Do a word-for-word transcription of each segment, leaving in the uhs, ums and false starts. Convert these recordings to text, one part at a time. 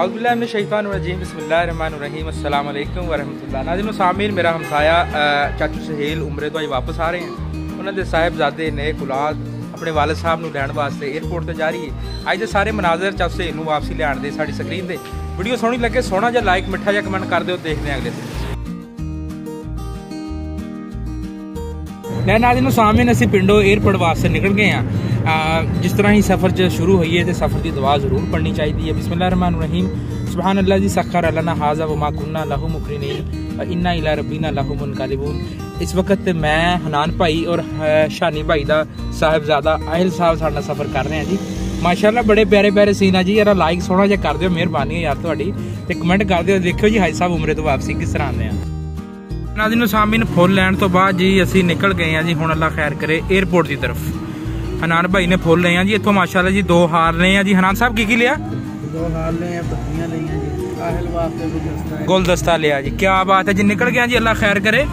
औज़ुबिल्लाहिमिनश्शैतानिर्रजीम बिस्मिल्लाहिर्रहमानिर्रहीम अस्सलाम अलैकुम वरहमतुल्लाह। नाज़रीन सामीन, मेरा हमसाया चाचू सहेल उम्रे तो वापस आ रहे हैं। उन्होंने साहिबजादे ने औलाद अपने वालद साहब को लैण वास्ते एयरपोर्ट पर जा रही है। अज के सारे मनाजर चाचू सहेल को वापसी लियाण दे साड़ी स्क्रीन पर। वीडियो सोहनी लगे सोहना जहा लाइक मिठा जहा कमेंट कर दो। देखते हैं अगले दिन। नाज़रीन सामीन, असीं पिंडों एयरपोर्ट वास्ते निकल गए हैं। जिस तरह ही सफ़र जो शुरू हुई है तो सफ़र की दुआ जरूर पढ़नी चाहिए। बिस्मिल्लाहिर्रहमानिर्रहीम सुबहान अल्लाह जी सखर अल्लाना हाजा वमा कुन्ना लहू मुकरिनीन इन्ना इला रब्बीना लहू मुनकलिबून। इस वक्त मैं हनान भाई और शानी भाई का साहिबजादा आहिल साहब साडा सफ़र कर रहे हैं जी। माशाल्लाह बड़े प्यारे प्यारे सीन है जी। यार लाइक सोहना जहा कर दो, मेहरबानी यार तुहाडी, ते कमेंट कर दो। देखो जी हाजी साहब उम्रे तो वापसी किस तरह आते हैं। नाज़रीन सामीन, फुल लैंड तो बाद जी असीं निकल गए हैं जी। हुण अल्लाह खैर करे एयरपोर्ट की तरफ। हनान भाई ने फुल ले हैं जी। इतों माशाल्लाह जी दो हार ले हैं जी। हनान साहब की की लिया? दो हार ले हैं, पत्तियां ले हैं जी, आहिल वास्ते गुलदस्ता है। गुलदस्ता लिया जी, क्या बात है जी। निकल गया जी, अल्लाह खैर करे।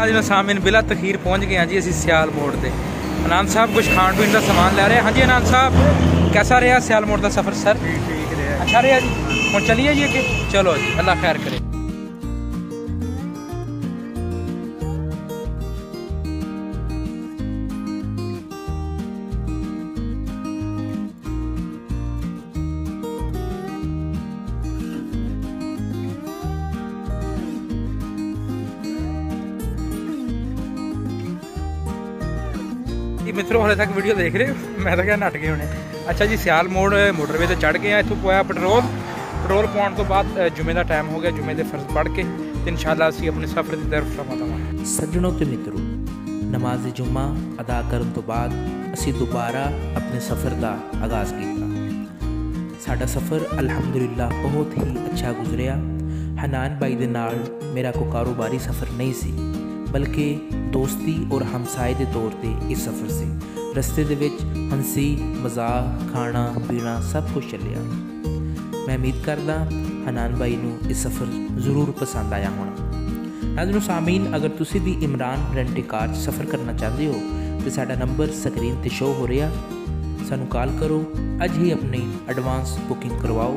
हाँ सामिन, बिला तखीर पहुँच गए हैं जी असी सियालकोट से। हनान साहब कुछ खान पीन का सामान लै रहे हैं। हाँ जी हनान साहब, कैसा रहा सियालकोट का सफ़र? सर ठीक रहा, अच्छा रहा जी। हम चलिए जी अगे, चलो जी अल्लाह खैर करे। मित्रों हले तक वीडियो देख रहे हो, मैं तो क्या नट गए होने। अच्छा जी, सियाल मोड़ मोटरवे से चढ़ गए हैं। इतों पाया पेट्रोल पेट्रोल पाने तो बाद जुमे का टाइम हो गया। जुमे के फर्ज पढ़ के इंशाल्लाह असी अपने सफर की तरफ रवाना होवांगे। सज्जनों ते मित्रों, नमाज जुम्मा अदा करने तो बाद असी दोबारा अपने सफ़र का आगाज़ किया। साडा सफ़र अल्हम्दुलिल्लाह बहुत ही अच्छा गुजरिया। हनान भाई दे नाल मेरा कोई कारोबारी सफ़र नहीं सी, बल्कि दोस्ती और हमसाए के तौर पर इस सफ़र से रस्ते दे विच हंसी मजाक खाना पीना सब कुछ चलिया। मैं उम्मीद करदा हनान भाई नूं इस सफ़र जरूर पसंद आया होना। नाज़रीन सामीन, अगर तुसी भी इमरान रेंट कार सफ़र करना चाहते हो तो साडा नंबर स्क्रीन पर शो हो रहा, सानू कॉल करो। अज ही अपनी एडवांस बुकिंग करवाओ।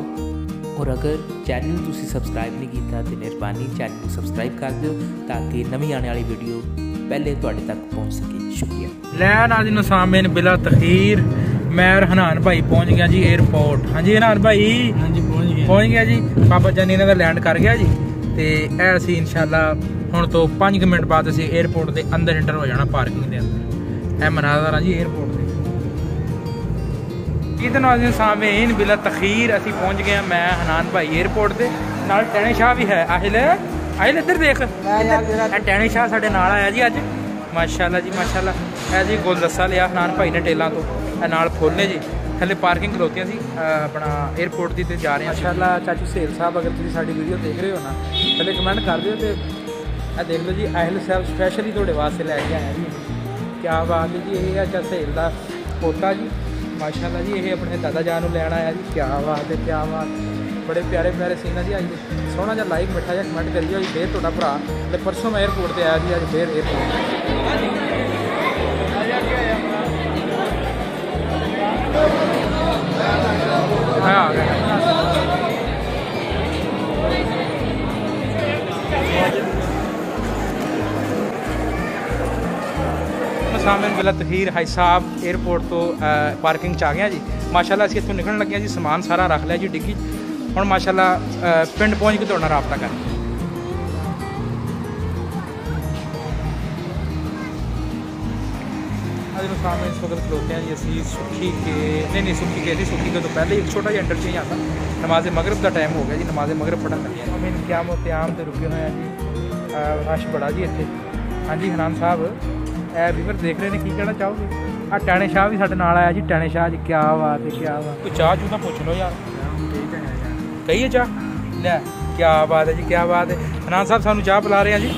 और अगर चैनल तुसी सबसक्राइब नहीं किया तो मेहरबानी चैनल को सबसक्राइब कर दो, ताकि नवीं आने वाली वीडियो पहले तुहाडे तक पहुँच सके। शुक्रिया। लै नाज़रीन सामीन, बिला तखीर मैं और हनान भाई पहुँच गया जी एयरपोर्ट। हाँ जी हनान भाई, हाँ जी पहुँच गया पहुँच गया जी। बाबा जानी इन्हां दा लैंड कर गया जी। तो यह असी इंशाल्लाह हुण तो पाँच क मिनट बाद असी एयरपोर्ट के अंदर एंटर हो जाना, पार्किंग के अंदर। यह मनाजर जी एयरपोर्ट के। ये तो नाज़रीन सामीन, बिला तखीर असी पहुँच गए हैं। मैं हनान भाई एयरपोर्ट से नाल टैने शाह भी है। आहिल आहिल इधर देख, टैने शाह साढ़े नाल आया जी अज। माशाल्लाह जी माशाल्लाह। है जी गुलदस्ता लिया हनान भाई ने टेलों तो, नाल फुल ने जी। थले पार्किंग खलोती सी अपना एयरपोर्ट की, तो जा रहे हैं इंशाल्लाह। चाचू सहेल साहब अगर तुम साड़ी वीडियो देख रहे हो ना, थले कमेंट कर दो। तो देख लो जी आहिल साहब स्पैशली तुहाडे वास्ते लैके आए जी। क्या बात है जी, ये चाचा सहेल का पोता जी। माशाल्लाह जी, ये अपने दादा जान लैन आया जी। क्या बात है क्या बात, बड़े प्यारे प्यारे सीन है जी। अभी सोहना जहा लाइक मिठा जहा कमेंट करिए। अभी फिर थोड़ा भरा तो परसों मैं एयरपोर्ट पर आया जी। अभी फिर एयरपोर्ट हाँ आ गया। सामने बिला तखीर हाई साहब एयरपोर्ट तो पार्किंग आ गया जी। माशाल्लाह असीं इत्थों निकलण लगे जी, समान सारा रख लिया जी डिग्गी। हुण माशाल्लाह पिंड पहुँच के तुहाडे नाल राबता कर। सामने इस वक्त खलोते हैं जी असीं सुखी के, नहीं नहीं सुखी के जी, सुखी के तो पहले एक छोटा जिहा इंटरचेंज आता। नमाज मगरब का टाइम हो गया जी, नमाज मगरब पढ़न लगे। क्याम त्याम तो रुके हुए हैं जी। रश बड़ा जी इत्थे। हाँ जी हनान साहब ए वीवर देख रहे हैं, की कहना चाहोगे? आ टैने शाह भी साढ़े नाल आया जी। टैने शाह जी क्या बात है क्या बात। कोई चाह चू तो पूछ लो यार, कही है चाह लै। क्या बात है जी क्या बात है। हनान साहब सानू चाह पिला रहे हैं जी।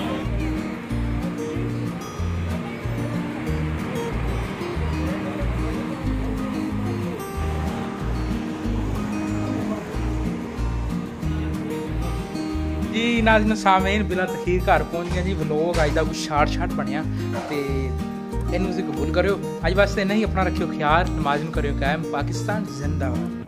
जी नाज़रीन सामेन बिना तखीर घर पहुँच गया जी। व्लॉग अज का कुछ शार्ट शार्ट बनिया तो इन्हू तुसीं कबूल करो। अज वास्ते नहीं अपना रखियो ख्याल, नमाज में करो कायम। पाकिस्तान जिंदाबाद।